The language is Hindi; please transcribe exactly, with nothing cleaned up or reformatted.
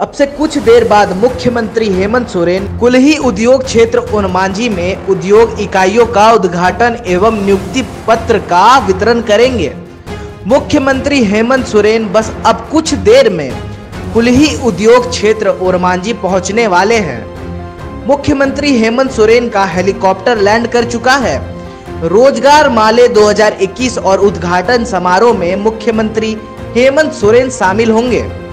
अब से कुछ देर बाद मुख्यमंत्री हेमंत सोरेन कुलही उद्योग क्षेत्र उन्माझी में उद्योग इकाइयों का उद्घाटन एवं नियुक्ति पत्र का वितरण करेंगे। मुख्यमंत्री हेमंत सोरेन बस अब कुछ देर में कुलही उद्योग क्षेत्र उन्माझी पहुंचने वाले हैं। मुख्यमंत्री हेमंत सोरेन का हेलीकॉप्टर लैंड कर चुका है। रोजगार माले दो हज़ार इक्कीस और उद्घाटन समारोह में मुख्यमंत्री हेमंत सोरेन शामिल होंगे।